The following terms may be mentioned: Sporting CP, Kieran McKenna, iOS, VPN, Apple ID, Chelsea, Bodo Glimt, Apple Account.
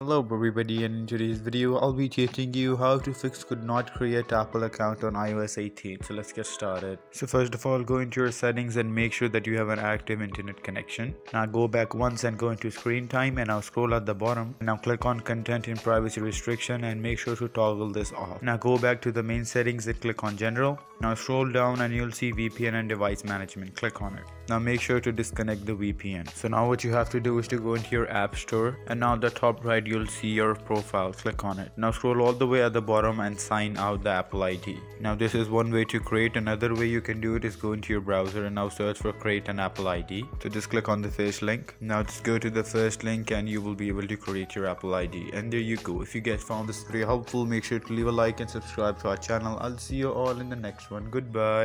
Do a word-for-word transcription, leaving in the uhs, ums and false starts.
Hello everybody, and in today's video I'll be teaching you how to fix could not create Apple account on i O S eighteen. So let's get started. So first of all, go into your settings and make sure that you have an active internet connection. Now go back once and go into screen time, and now scroll at the bottom. Now click on content and privacy restriction and make sure to toggle this off. Now go back to the main settings and click on general. Now scroll down and you'll see V P N and device management. Click on it. Now make sure to disconnect the V P N. So now what you have to do is to go into your app store, and now the top right you'll see your profile. Click on it. Now scroll all the way at the bottom and sign out the Apple I D. Now this is one way to create. Another way you can do it is go into your browser and now search for create an Apple I D. So just click on the first link. Now just go to the first link and you will be able to create your Apple I D. And there you go. If you guys found this video helpful, make sure to leave a like and subscribe to our channel. I'll see you all in the next one. Goodbye.